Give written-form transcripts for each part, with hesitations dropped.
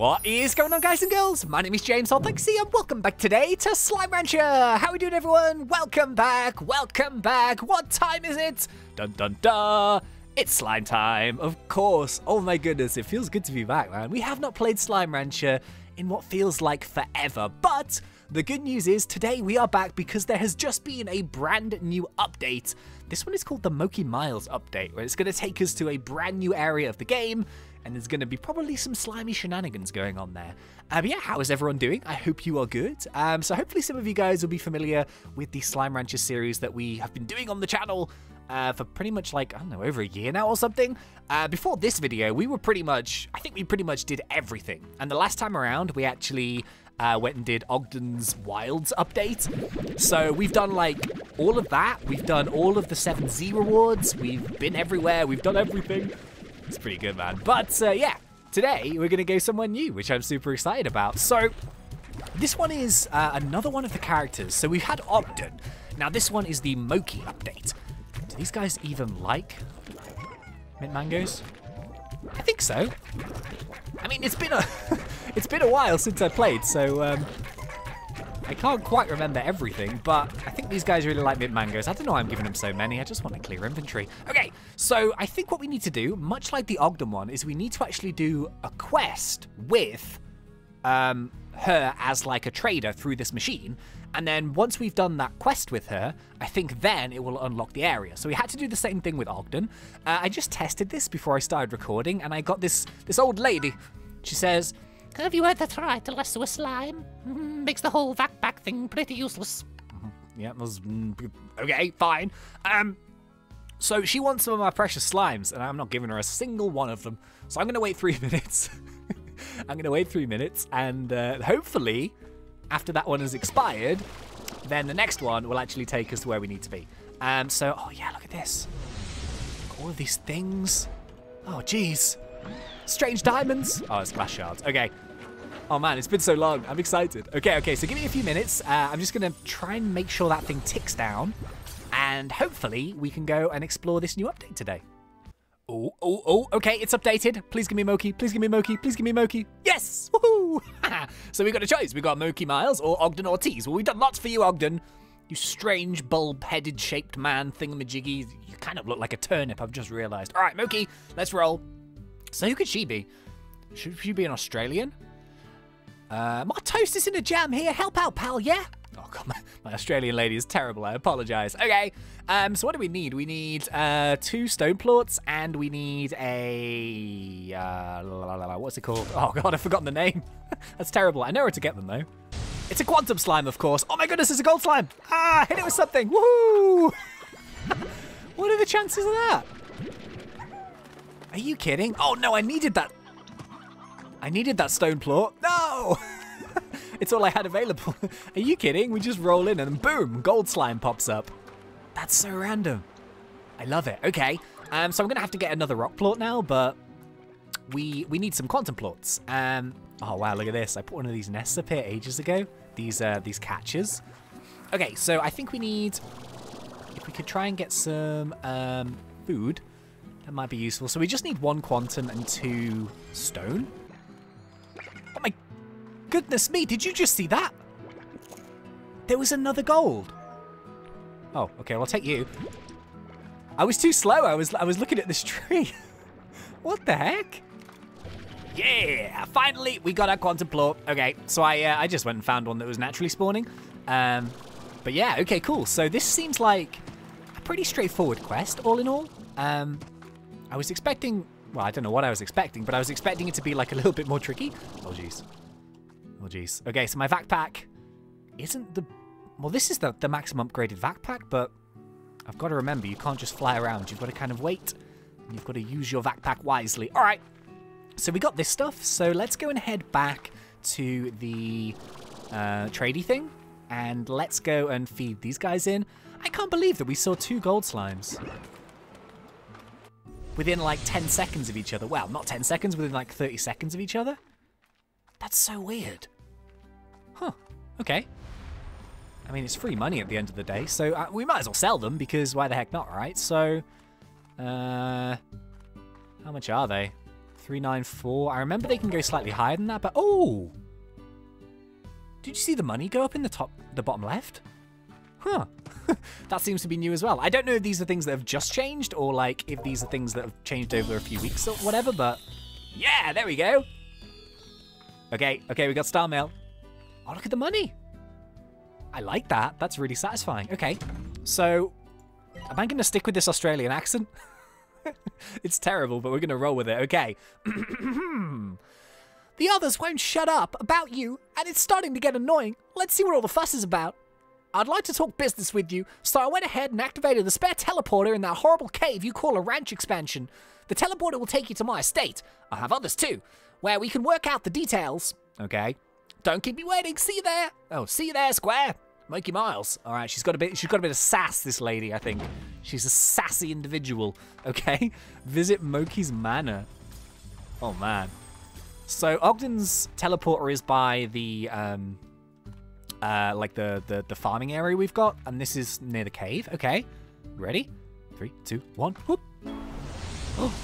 What is going on, guys and girls? My name is James ThnxCya, and welcome back today to Slime Rancher. How are we doing, everyone? Welcome back, welcome back. What time is it? Dun dun dun. It's slime time, of course. Oh my goodness, it feels good to be back, man. We have not played Slime Rancher in what feels like forever, but the good news is today we are back because there has just been a brand new update. This one is called the Mochi Miles update, where it's going to take us to a brand new area of the game. And there's going to be probably some slimy shenanigans going on there. But yeah, how is everyone doing? I hope you are good. So hopefully some of you guys will be familiar with the Slime Rancher series that we have been doing on the channel for pretty much like, I don't know, over a year now or something. Before this video, we were pretty much, I think we pretty much did everything. And the last time around, we actually went and did Ogden's Wilds update. So we've done like all of that. We've done all of the 7Z rewards. We've been everywhere. We've done everything. It's pretty good, man. But yeah, today we're going to go somewhere new, which I'm super excited about. So this one is another one of the characters. So we've had Ogden. Now this one is the Mochi update. Do these guys even like mint mangoes? I think so. I mean, it's been a it's been a while since I played, so I can't quite remember everything, but I think these guys really like mint mangoes. I don't know why I'm giving them so many. I just want to clear inventory. Okay, so I think what we need to do, much like the Ogden one, is we need to actually do a quest with her as like a trader through this machine. And then once we've done that quest with her, I think then it will unlock the area. So we had to do the same thing with Ogden. I just tested this before I started recording, and I got this old lady. She says, "Have you ever tried to lasso a slime? Makes the whole vacpack thing pretty useless." Yeah, okay, fine. So she wants some of my precious slimes, and I'm not giving her a single one of them. So I'm going to wait 3 minutes. I'm going to wait 3 minutes, and hopefully, after that one has expired, then the next one will actually take us to where we need to be. So, oh yeah, look at this. All of these things. Oh, geez. Strange diamonds. Oh, it's glass shards. Okay. Oh, man, it's been so long. I'm excited. Okay, okay, so give me a few minutes. I'm just going to try and make sure that thing ticks down, and hopefully we can go and explore this new update today. Oh, oh, oh, okay, it's updated. Please give me Mochi. Please give me Mochi. Please give me Mochi. Yes! Woohoo! So we got a choice. We got Mochi Miles or Ogden Ortiz. Well, we've done lots for you, Ogden. You strange, bulb-headed, shaped man thingamajiggy. You kind of look like a turnip, I've just realized. All right, Mochi, let's roll. So who could she be? Should she be an Australian? My toast is in a jam here. Help out, pal, yeah? Oh, God, my Australian lady is terrible. I apologize. Okay, so what do we need? We need 2 stone plots, and we need a... what's it called? Oh, God, I've forgotten the name. That's terrible. I know where to get them, though. It's a quantum slime, of course. Oh, my goodness, it's a gold slime. Ah, hit it with something. Woohoo! What are the chances of that? Are you kidding? Oh, no, I needed that. I needed that stone plot. No! It's all I had available. Are you kidding? We just roll in and boom, gold slime pops up. That's so random. I love it. Okay, so I'm going to have to get another rock plot now, but we need some quantum plots. Oh, wow, look at this. I put one of these nests up here ages ago, these catches. Okay, so I think we need, if we could try and get some food, that might be useful. So we just need 1 quantum and 2 stone. Goodness me, did you just see that? There was another gold. Oh, okay, well, I'll take you. I was too slow. I was looking at this tree. What the heck? Yeah, finally, we got our quantum plot. Okay, so I just went and found one that was naturally spawning. But yeah, okay, cool. So this seems like a pretty straightforward quest, all in all. I was expecting, well, I don't know what I was expecting, but I was expecting it to be like a little bit more tricky. Oh, jeez. Oh, jeez. Okay, so my vacpack isn't the... Well, this is the maximum upgraded vacpack, but I've got to remember, you can't just fly around. You've got to kind of wait, and you've got to use your vacpack wisely. All right, so we got this stuff, so let's go and head back to the tradey thing, and let's go and feed these guys in. I can't believe that we saw 2 gold slimes within, like, 10 seconds of each other. Well, not 10 seconds, within, like, 30 seconds of each other. That's so weird. Huh, okay. I mean, it's free money at the end of the day, so we might as well sell them, because why the heck not, right? So, how much are they? 394. I remember they can go slightly higher than that, but oh! Did you see the money go up in the bottom left? Huh. That seems to be new as well. I don't know if these are things that have just changed or like if these are things that have changed over a few weeks or whatever, but yeah, there we go. Okay, we got star mail. Oh, look at the money. I like that. That's really satisfying. Okay, so am I going to stick with this Australian accent? It's terrible, but we're going to roll with it. Okay. The others won't shut up about you, and it's starting to get annoying. Let's see what all the fuss is about. I'd like to talk business with you, so I went ahead and activated the spare teleporter in that horrible cave you call a ranch expansion. The teleporter will take you to my estate. I have others too, where we can work out the details. Okay. Don't keep me waiting. See you there. Oh, see you there, Square. Mochi Miles. All right, she's got a bit of sass, this lady, I think. She's a sassy individual. Okay. Visit Mochi's Manor. Oh, man. So Ogden's teleporter is by the... like the farming area we've got, and this is near the cave. Okay, ready? 3, 2, 1, whoop! Oh.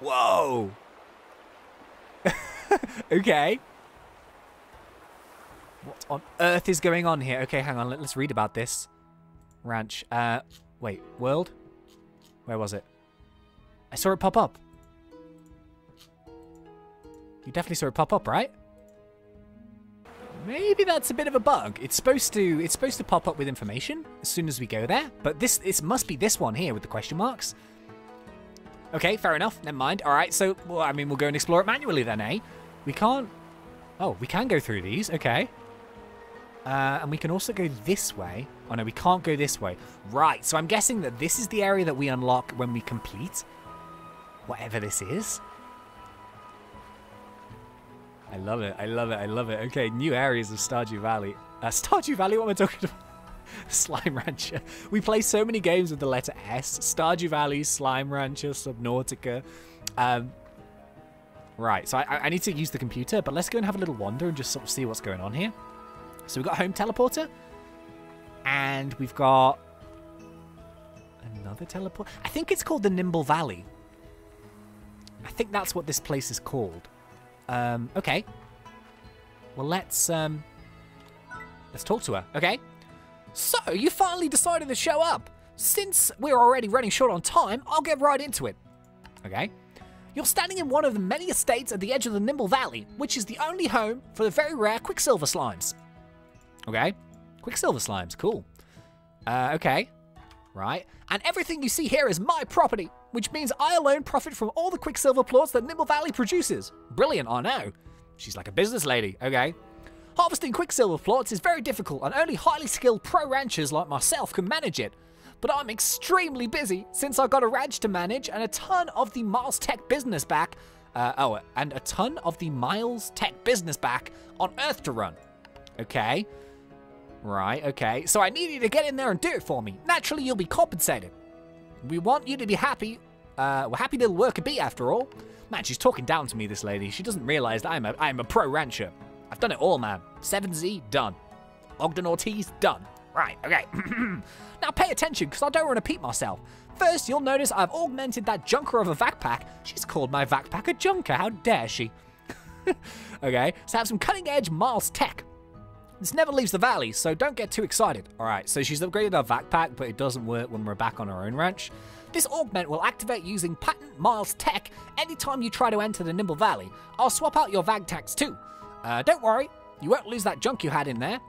Whoa! Okay. What on earth is going on here? Okay, hang on, let's read about this. Ranch, wait, world? Where was it? I saw it pop up. You definitely saw it pop up, right? Maybe that's a bit of a bug. It's supposed to pop up with information as soon as we go there. But this must be this one here with the question marks. Okay, fair enough. Never mind. All right, so, well, I mean, we'll go and explore it manually then, eh? We can't... Oh, we can go through these. Okay. And we can also go this way. Oh, no, we can't go this way. Right, so I'm guessing that this is the area that we unlock when we complete whatever this is. I love it, I love it, I love it. Okay, new areas of Stardew Valley. Stardew Valley, what am I talking about? Slime Rancher. We play so many games with the letter S. Stardew Valley, Slime Rancher, Subnautica. Right, so I need to use the computer, but let's go and have a little wander and just sort of see what's going on here. So we've got home teleporter. And we've got another teleport. I think it's called the Nimble Valley. I think that's what this place is called. Okay. Well, let's talk to her. Okay. So, you finally decided to show up. Since we're already running short on time, I'll get right into it. Okay. You're standing in one of the many estates at the edge of the Nimble Valley, which is the only home for the very rare Quicksilver slimes. Okay. Quicksilver slimes. Cool. Okay. Right. And everything you see here is my property, which means I alone profit from all the Quicksilver plants that Nimble Valley produces. Brilliant, I know. She's like a business lady, okay. Harvesting Quicksilver plants is very difficult, and only highly skilled pro ranchers like myself can manage it. But I'm extremely busy since I've got a ranch to manage and a ton of the Miles Tech business back. On Earth to run. Okay. Right, okay. So I need you to get in there and do it for me. Naturally, you'll be compensated. We want you to be happy. We're happy little worker bee, after all. Man, she's talking down to me, this lady. She doesn't realise that I'm a pro rancher. I've done it all, man. 7Z, done. Ogden Ortiz, done. Right, okay. Now pay attention, because I don't want to repeat myself. First, you'll notice I've augmented that junker of a vacpack. She's called my vacpack a junker. How dare she? Okay, so I have some cutting-edge Miles Tech. This never leaves the valley, so don't get too excited. Alright, so she's upgraded our backpack, but it doesn't work when we're back on our own ranch. This augment will activate using patent Miles Tech anytime you try to enter the Nimble Valley. I'll swap out your vagtacks too. Don't worry, you won't lose that junk you had in there.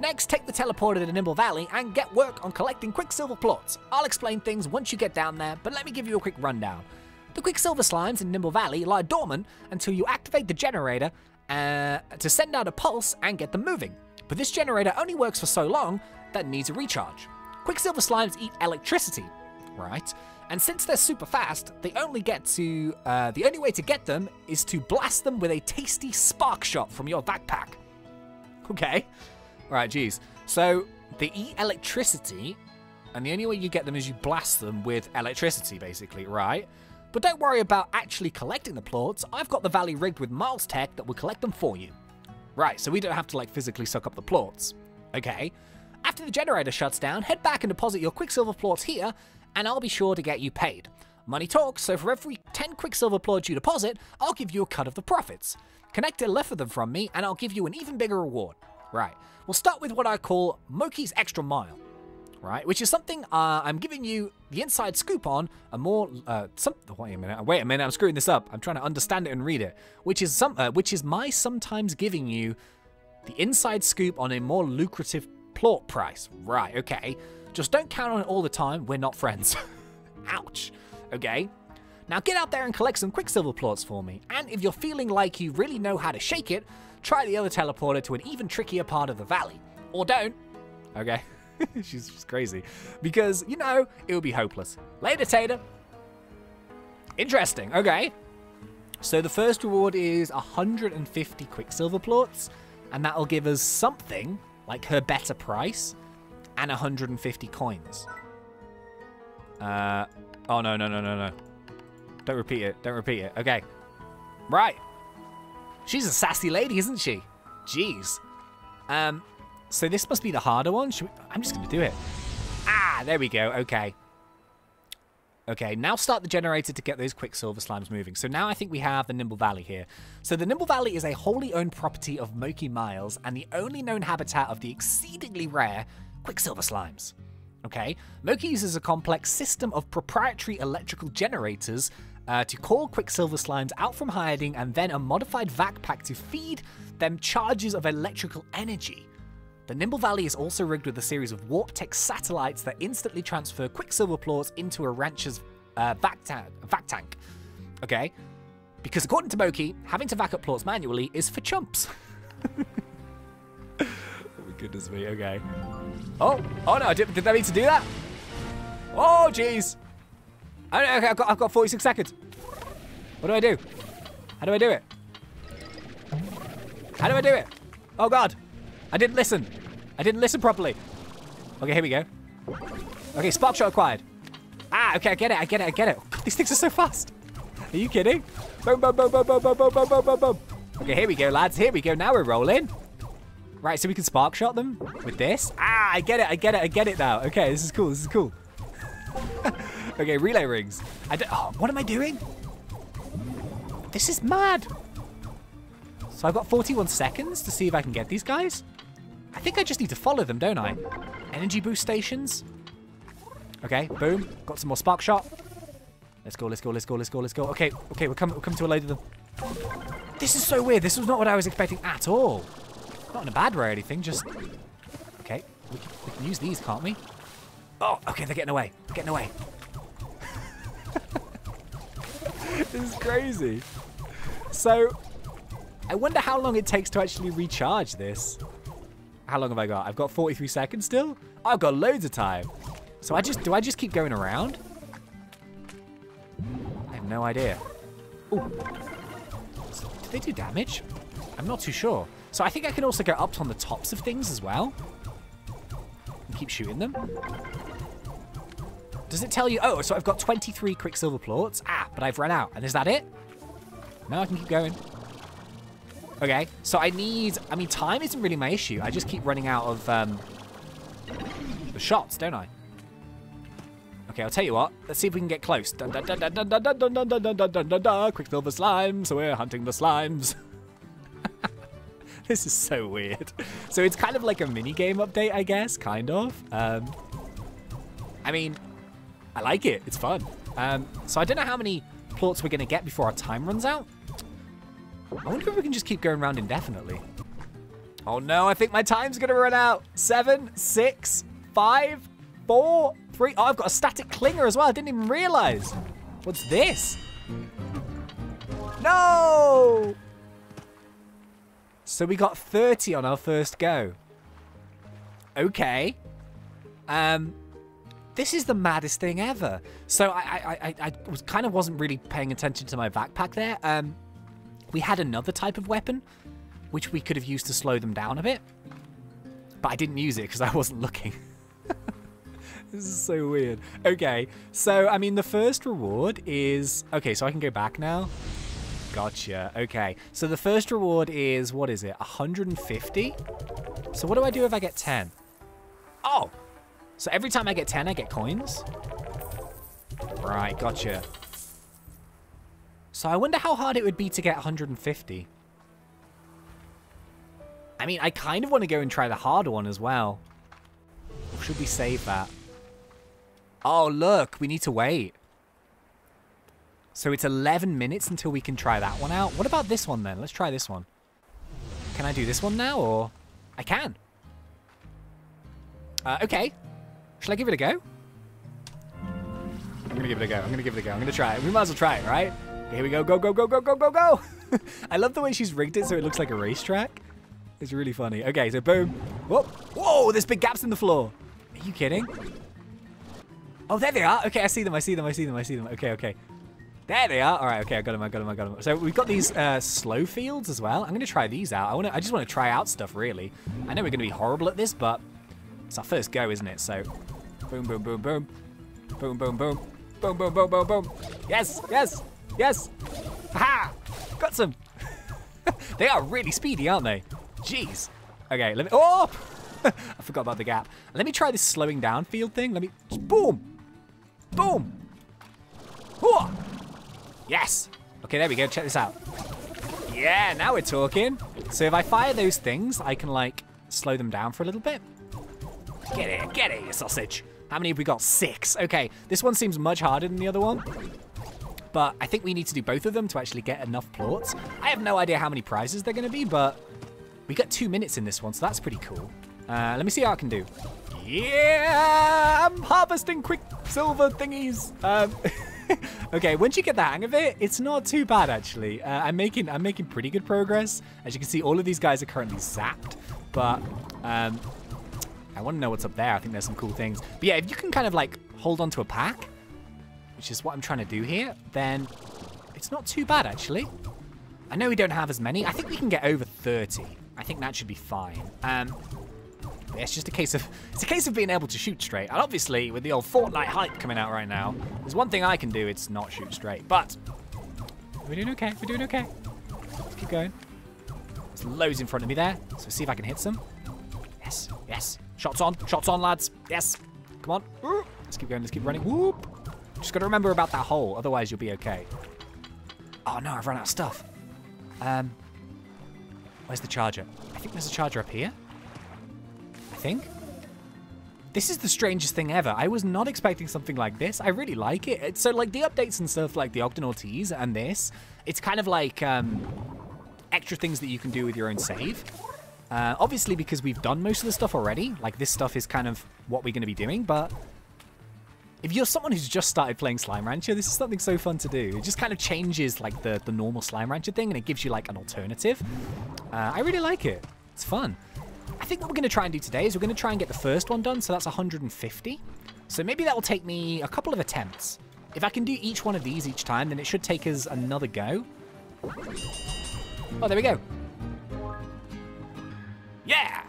Next, take the teleporter to the Nimble Valley and get work on collecting Quicksilver plots. I'll explain things once you get down there, but let me give you a quick rundown. The Quicksilver slimes in Nimble Valley lie dormant until you activate the generator to send out a pulse and get them moving. But this generator only works for so long that it needs a recharge. Quicksilver slimes eat electricity, right? And since they're super fast, they only get to the only way to get them is to blast them with a tasty spark shot from your backpack. Okay, right, geez. So they eat electricity, and the only way you get them is you blast them with electricity, basically, right? But don't worry about actually collecting the plorts. I've got the valley rigged with Miles Tech that will collect them for you. Right, so we don't have to, like, physically suck up the plorts. Okay. After the generator shuts down, head back and deposit your Quicksilver plorts here, and I'll be sure to get you paid. Money talks, so for every 10 Quicksilver plods you deposit, I'll give you a cut of the profits. Connect 11 of them from me, and I'll give you an even bigger reward. Right, we'll start with what I call Mochi's Extra Mile. Right, which is something I'm giving you the inside scoop on, a more, wait a minute, I'm screwing this up. I'm trying to understand it and read it. Which is my sometimes giving you the inside scoop on a more lucrative plot price. Right, okay. Just don't count on it all the time, we're not friends. Ouch. Okay. Now get out there and collect some Quicksilver plots for me, and if you're feeling like you really know how to shake it, try the other teleporter to an even trickier part of the valley. Or don't. Okay. She's crazy. Because, you know, it would be hopeless. Later, Tater. Interesting. Okay. So the first reward is 150 Quicksilver plots, and that'll give us something like her better price and 150 coins. Oh, no, no, no, no, no. Don't repeat it. Don't repeat it. Okay. Right. She's a sassy lady, isn't she? Jeez. So this must be the harder one. I'm just going to do it. Ah, there we go. Okay. Okay, now start the generator to get those Quicksilver slimes moving. So now I think we have the Nimble Valley here. So the Nimble Valley is a wholly owned property of Mochi Miles and the only known habitat of the exceedingly rare Quicksilver slimes. Okay, Mochi uses a complex system of proprietary electrical generators to call Quicksilver slimes out from hiding, and then a modified vacpack to feed them charges of electrical energy. The Nimble Valley is also rigged with a series of warp tech satellites that instantly transfer Quicksilver plots into a rancher's vac tank. Okay, because according to Mochi, having to vac up plots manually is for chumps. Oh my goodness me. Okay. Oh, oh no! Did I mean to do that? Oh jeez! Okay, I've got 46 seconds. What do I do? How do I do it? How do I do it? Oh god! I didn't listen. I didn't listen properly. Okay, here we go. Okay, spark shot acquired. Ah, okay, I get it, I get it, I get it. Oh, God, these things are so fast. Are you kidding? Boom, boom, boom, boom, boom, boom, boom, boom, boom, boom. Okay, here we go, lads. Here we go. Now we're rolling. Right, so we can spark shot them with this. Ah, I get it, I get it, I get it now. Okay, this is cool, this is cool. Okay, relay rings. Oh, what am I doing? This is mad. So I've got 41 seconds to see if I can get these guys. I think I just need to follow them, don't I? Energy boost stations. Okay, boom. Got some more spark shot. Let's go, let's go, let's go, let's go, let's go. Okay, okay, we'll come to a load of them. This is so weird. This was not what I was expecting at all. Not in a bad way or anything, just... Okay, we can use these, can't we? Oh, okay, they're getting away. They're getting away. This is crazy. So, I wonder how long it takes to actually recharge this. How long have I got? I've got 43 seconds still. I've got loads of time. So do I just keep going around? I have no idea. Ooh. Do they do damage? I'm not too sure. So I think I can also go up on the tops of things as well. And keep shooting them. Does it tell you? Oh, so I've got 23 Quicksilver plots. Ah, but I've run out. And is that it? No, I can keep going. Okay, so I mean, time isn't really my issue. I just keep running out of the shots, don't I? Okay, I'll tell you what. Let's see if we can get close. Quicksilver slimes, so we're hunting the slimes. This is so weird. So it's kind of like a mini-game update, I guess, kind of. I mean, I like it. It's fun. So I don't know how many plots we're going to get before our time runs out. I wonder if we can just keep going around indefinitely. Oh no, I think my time's gonna run out. 7, 6, 5, 4, 3. Oh, I've got a static clinger as well. I didn't even realize. What's this? No! So we got 30 on our first go. Okay. This is the maddest thing ever. So I was kind of wasn't really paying attention to my backpack there. We had another type of weapon, which we could have used to slow them down a bit. But I didn't use it because I wasn't looking. This is so weird. Okay, so, I mean, the first reward is... Okay, so I can go back now. Gotcha. Okay, so the first reward is, what is it, 150? So what do I do if I get 10? Oh! So every time I get 10, I get coins? Right, gotcha. So I wonder how hard it would be to get 150. I mean, I kind of want to go and try the hard one as well. Or should we save that? Oh, look, we need to wait. So it's 11 minutes until we can try that one out. What about this one then? Let's try this one. Can I do this one now, or? I can. Okay. Shall I give it a go? I'm gonna give it a go. I'm gonna try it. We might as well try it, right? Here we go. Go, go, go, go, go, go, go. I love the way she's rigged it so it looks like a racetrack. It's really funny. Okay, so boom. Whoa. Whoa, there's big gaps in the floor. Are you kidding? Oh, there they are. Okay, I see them. Okay, okay. There they are. All right, okay, I got them. So we've got these slow fields as well. I'm going to try these out. I just want to try out stuff, really. I know we're going to be horrible at this, but it's our first go, isn't it? So boom, boom, boom, boom. Boom, boom, boom. Boom, boom, boom, boom, boom. Yes, yes, yes. Ha! Got some. They are really speedy, aren't they? Jeez. Okay, let me... Oh! I forgot about the gap. Let me try this slowing down field thing. Let me... Boom! Boom! Whoa! Yes. Okay, there we go. Check this out. Yeah, now we're talking. So if I fire those things, I can, like, slow them down for a little bit. Get it, you sausage. How many have we got? 6. Okay, this one seems much harder than the other one. But I think we need to do both of them to actually get enough plots. I have no idea how many prizes they're going to be, but we got 2 minutes in this one, so that's pretty cool. Let me see how I can do. Yeah, I'm harvesting Quicksilver thingies. Okay, once you get the hang of it, it's not too bad actually. I'm making pretty good progress. As you can see, all of these guys are currently zapped, but I want to know what's up there. I think there's some cool things. But yeah, if you can kind of like hold on to a pack, which is what I'm trying to do here, then it's not too bad actually. I know we don't have as many. I think we can get over 30. I think that should be fine. It's just a case of being able to shoot straight. And obviously, with the old Fortnite hype coming out right now, there's one thing I can do, it's not shoot straight. But we're doing okay, Let's keep going. There's loads in front of me there, so see if I can hit some. Yes, yes. Shots on, lads. Yes. Come on. Ooh. Let's keep going, let's keep running. Whoop. Just got to remember about that hole, otherwise you'll be okay. Oh no, I've run out of stuff. Where's the charger? I think there's a charger up here. This is the strangest thing ever. I was not expecting something like this. I really like it. It's so like the updates and stuff like the Ogden Ortiz and this, it's kind of like extra things that you can do with your own save. Obviously, because we've done most of the stuff already, like this stuff is kind of what we're going to be doing. But if you're someone who's just started playing Slime Rancher, this is something so fun to do. It just kind of changes like the normal Slime Rancher thing and it gives you like an alternative. I really like it. It's fun. I think what we're going to try and do today is we're going to try and get the first one done, so that's 150. So maybe that will take me a couple of attempts. If I can do each one of these each time, then it should take us another go. Oh, there we go. Yeah!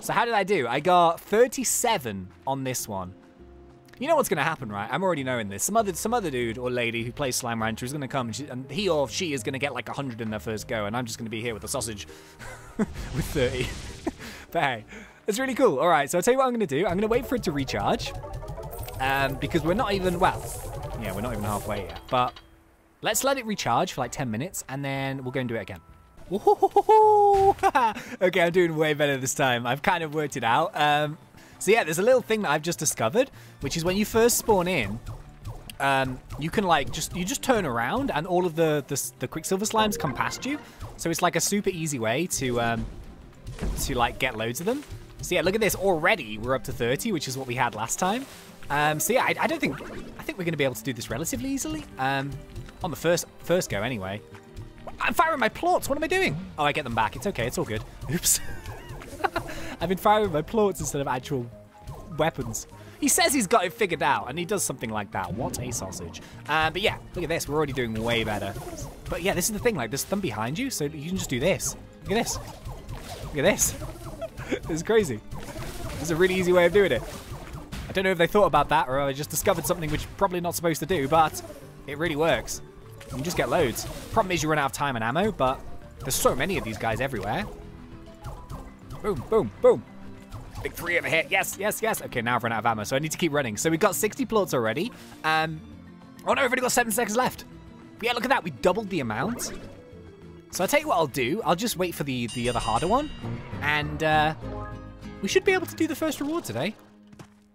So how did I do? I got 37 on this one. You know what's going to happen, right? I'm already knowing this. Some other dude or lady who plays Slime Rancher is going to come, and he or she is going to get like 100 in their first go, and I'm just going to be here with a sausage with 30. But hey, that's really cool. All right, so I'll tell you what I'm going to do. I'm going to wait for it to recharge because we're not even, well, yeah, we're not even halfway yet. But let's let it recharge for like 10 minutes, and then we'll go and do it again. Okay, I'm doing way better this time. I've kind of worked it out. So yeah, there's a little thing that I've just discovered, which is when you first spawn in, you can like you just turn around and all of the Quicksilver slimes come past you. So it's like a super easy way to like get loads of them. So yeah, look at this, already we're up to 30, which is what we had last time. So yeah, I think we're gonna be able to do this relatively easily on the first go anyway. I'm firing my plots. What am I doing? Oh, I get them back. It's okay, it's all good. Oops. I've been firing my plots instead of actual weapons. He says he's got it figured out, and he does something like that. What a sausage. But yeah, look at this. We're already doing way better. But yeah, this is the thing. Like, there's them behind you, so you can just do this. Look at this. Look at this. This is crazy. This is a really easy way of doing it. I don't know if they thought about that, or I just discovered something which you're probably not supposed to do, but it really works. You just get loads. Problem is you run out of time and ammo, but there's so many of these guys everywhere. Boom, boom, boom. Big 3 over here. Yes, yes, yes. Okay, now I've run out of ammo, so I need to keep running. So we've got 60 plots already. Oh no, we've only got 7 seconds left. Yeah, look at that. We doubled the amount. So I'll tell you what I'll do. I'll just wait for the other harder one. And we should be able to do the first reward today.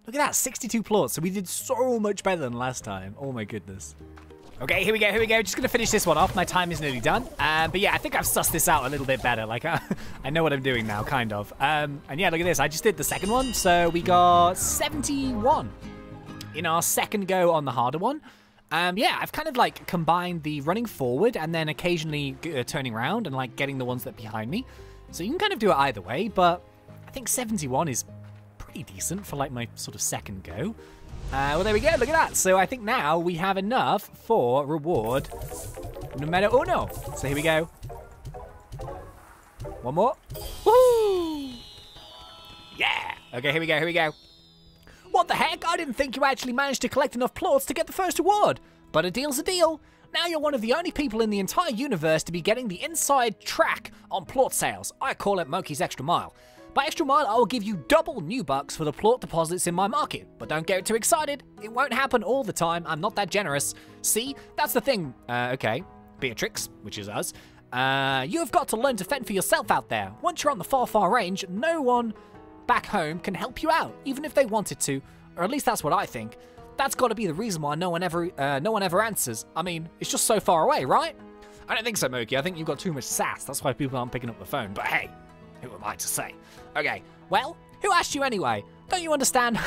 Look at that, 62 plots. So we did so much better than last time. Oh my goodness. Okay, here we go, here we go. Just gonna finish this one off. My time is nearly done. But yeah, I think I've sussed this out a little bit better. Like, I know what I'm doing now, kind of. And yeah, look at this. I just did the second one. So we got 71 in our second go on the harder one. Yeah, I've kind of like combined the running forward and then occasionally turning around and like getting the ones that are behind me. So you can kind of do it either way, but I think 71 is pretty decent for like my sort of second go. Well, there we go. Look at that. So I think now we have enough for reward numero uno. So here we go. One more. Woohoo! Yeah. Okay, here we go. Here we go. What the heck? I didn't think you actually managed to collect enough plots to get the first award. But a deal's a deal. Now you're one of the only people in the entire universe to be getting the inside track on plot sales. I call it Mochi's Extra Mile. By Extra Mile, I will give you double new bucks for the plot deposits in my market. But don't get too excited. It won't happen all the time. I'm not that generous. See? That's the thing. Okay. Beatrix, which is us. You have got to learn to fend for yourself out there. Once you're on the Far, Far Range, no one back home can help you out, even if they wanted to, or at least that's what I think. That's got to be the reason why no one ever answers. I mean, it's just so far away, right? I don't think so, Mochi. I think you've got too much sass. That's why people aren't picking up the phone. But hey, who am I to say? Okay, well, who asked you anyway? Don't you understand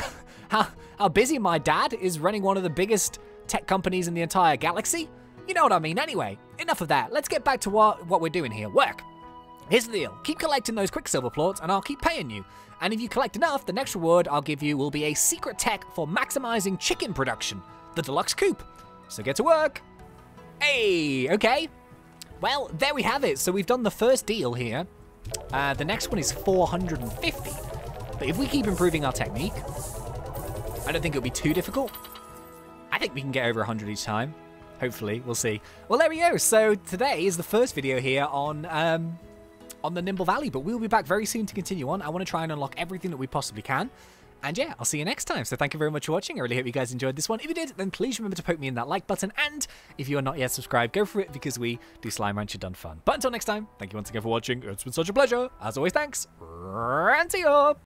how busy my dad is running one of the biggest tech companies in the entire galaxy? You know what I mean. Anyway, enough of that. Let's get back to what we're doing here. Work. Here's the deal. Keep collecting those Quicksilver plots and I'll keep paying you. And if you collect enough, the next reward I'll give you will be a secret tech for maximizing chicken production, the deluxe coop. So get to work. Hey, okay. Well, there we have it. So we've done the first deal here. The next one is 450. But if we keep improving our technique, I don't think it'll be too difficult. I think we can get over 100 each time. Hopefully, we'll see. Well, there we go. So today is the first video here on the Nimble Valley, but we'll be back very soon to continue on. I want to try and unlock everything that we possibly can. And yeah, I'll see you next time. So thank you very much for watching. I really hope you guys enjoyed this one. If you did, then please remember to poke me in that like button. And if you are not yet subscribed, go for it, because we do Slime Rancher done fun. But until next time, thank you once again for watching. It's been such a pleasure. As always, thanks. Ranty up.